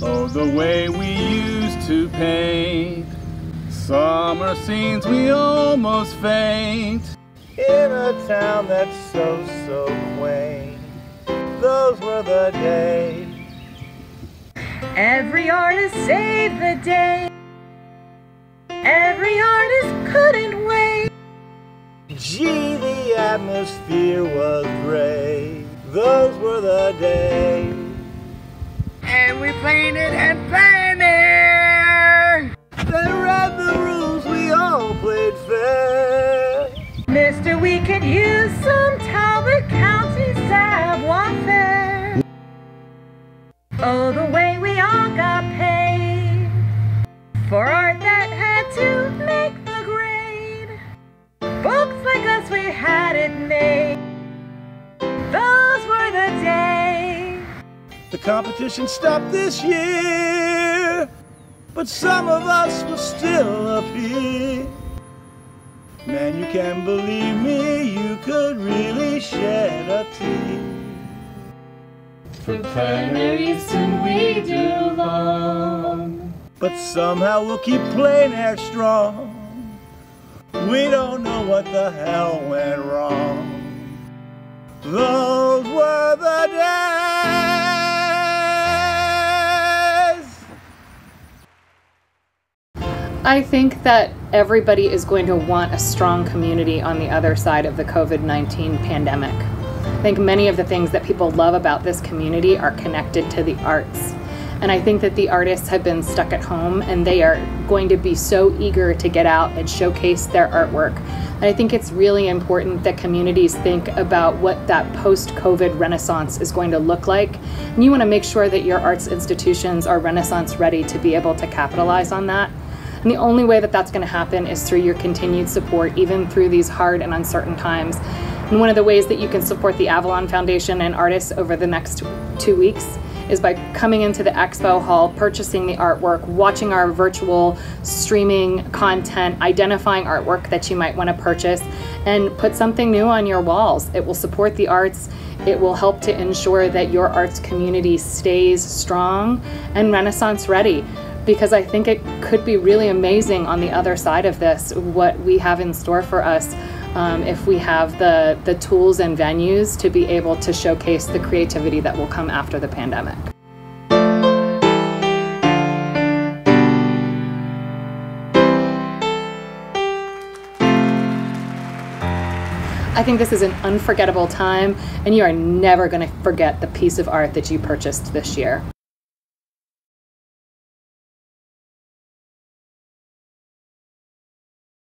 Oh, the way we used to paint summer scenes, we almost faint in a town that's so, so quaint. Those were the days. Every artist saved the day. Every artist couldn't wait. Gee, the atmosphere was great. Those were the days. And we painted and painted. They read the rules, we all played fair. Mister, we could use some Talbot County savoir-faire. Oh, the way we all got paid for art that had to make the grade. Folks like us, we had it made. Those were the days. The competition stopped this year, but some of us were still up here. Man, you can believe me, you could really shed a tear. For primaries and we do long, but somehow we'll keep playing air strong. We don't know what the hell went wrong. Those were the days. I think that everybody is going to want a strong community on the other side of the COVID-19 pandemic. I think many of the things that people love about this community are connected to the arts. And I think that the artists have been stuck at home and they are going to be so eager to get out and showcase their artwork. And I think it's really important that communities think about what that post-COVID renaissance is going to look like. And you want to make sure that your arts institutions are renaissance ready to be able to capitalize on that. And the only way that that's going to happen is through your continued support, even through these hard and uncertain times. And one of the ways that you can support the Avalon Foundation and artists over the next 2 weeks is by coming into the expo hall, purchasing the artwork, watching our virtual streaming content, identifying artwork that you might want to purchase, and put something new on your walls. It will support the arts. It will help to ensure that your arts community stays strong and Renaissance ready, because I think it could be really amazing on the other side of this, what we have in store for us. If we have the tools and venues to be able to showcase the creativity that will come after the pandemic. I think this is an unforgettable time, and you are never going to forget the piece of art that you purchased this year.